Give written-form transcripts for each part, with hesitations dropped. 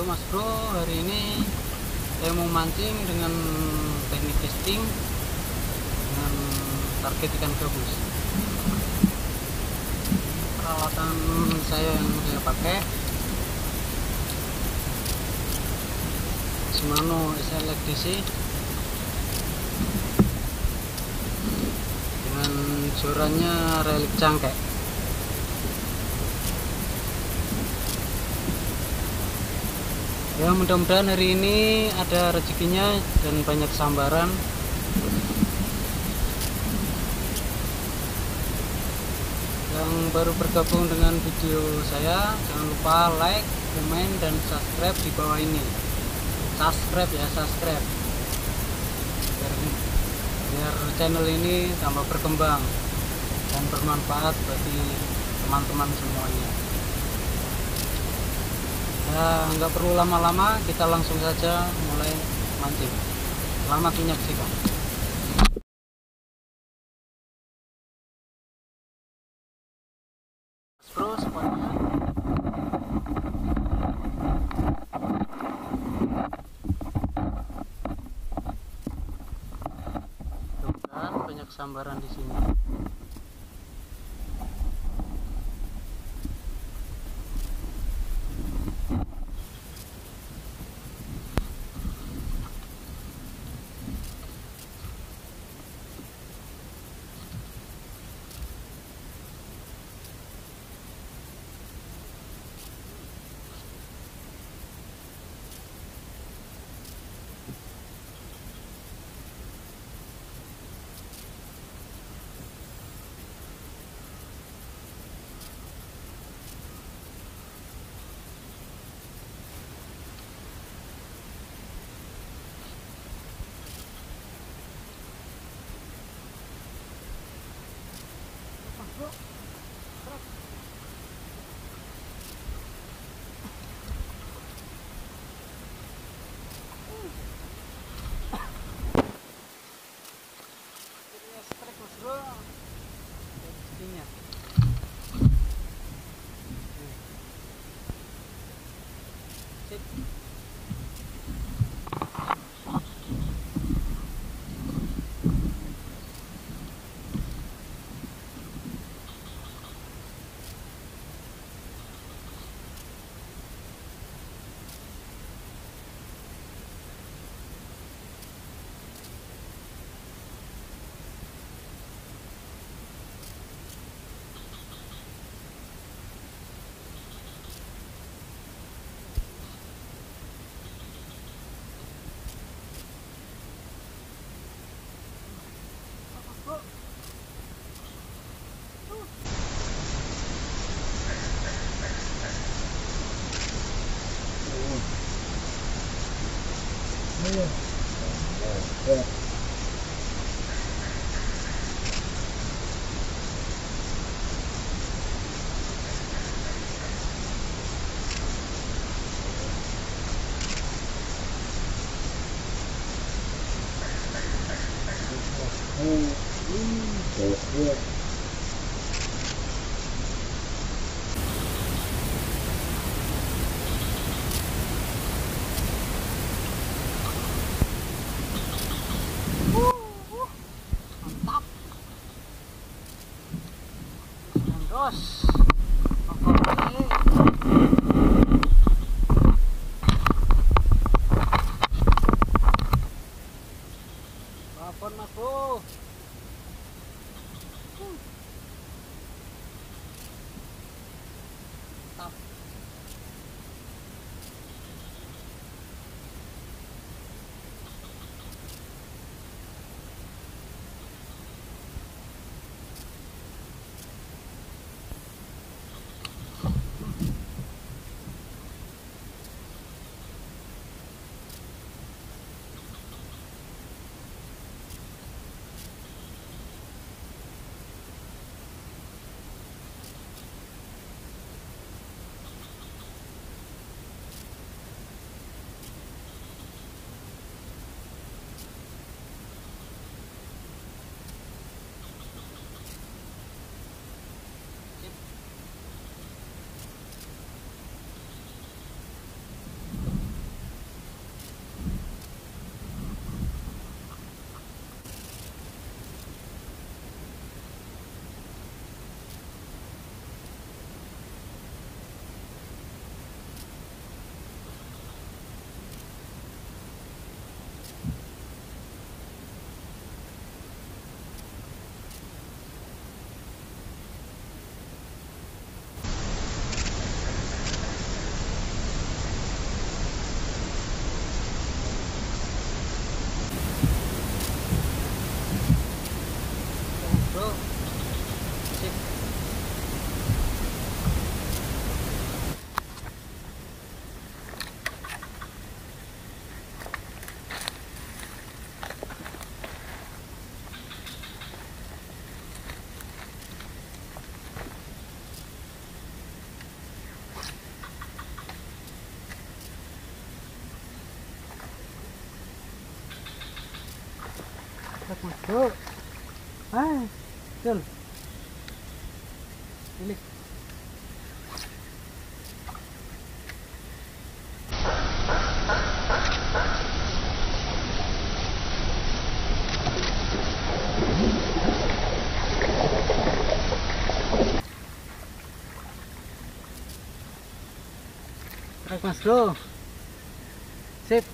Assalamualaikum Mas Bro, hari ini saya mau mancing dengan teknik casting dengan target ikan gabus. Peralatan yang saya pakai Shimano SLXDC dengan jorannya relik cangkek. Ya, mudah-mudahan hari ini ada rezekinya dan banyak sambaran. Yang baru bergabung dengan video saya, jangan lupa like, komen, dan subscribe di bawah ini. Subscribe ya, subscribe. Biar channel ini tambah berkembang dan bermanfaat bagi teman-teman semuanya. Ya, nggak perlu lama-lama, kita langsung saja mulai mancing. Selamat menyaksikan. Mas Bro, spotnya. Tuh, banyak sambaran di sini. Dos, apaan Mas Bro? Tap. Masuk. Ah, betul. Ini. Tarik mas bro. Sip.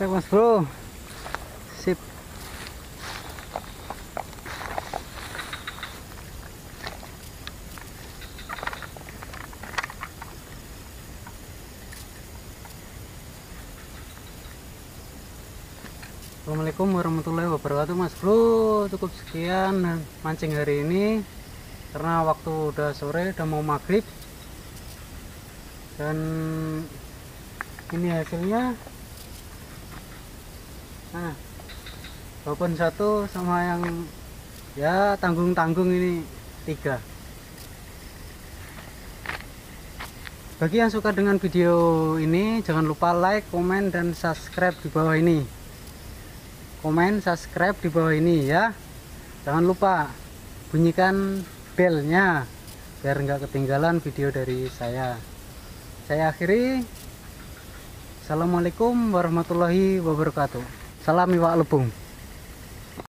Trek mas bro. Sip. Assalamualaikum warahmatullahi wabarakatuh mas bro. Cukup sekian mancing hari ini, karena waktu udah sore, udah mau maghrib. Dan ini hasilnya, nah, babon satu sama yang ya tanggung-tanggung ini 3. Bagi yang suka dengan video ini, jangan lupa like, komen, dan subscribe di bawah ini. Komen, subscribe di bawah ini ya. Jangan lupa bunyikan belnya biar nggak ketinggalan video dari saya. Saya akhiri. Assalamualaikum warahmatullahi wabarakatuh. Salam iwak lebung.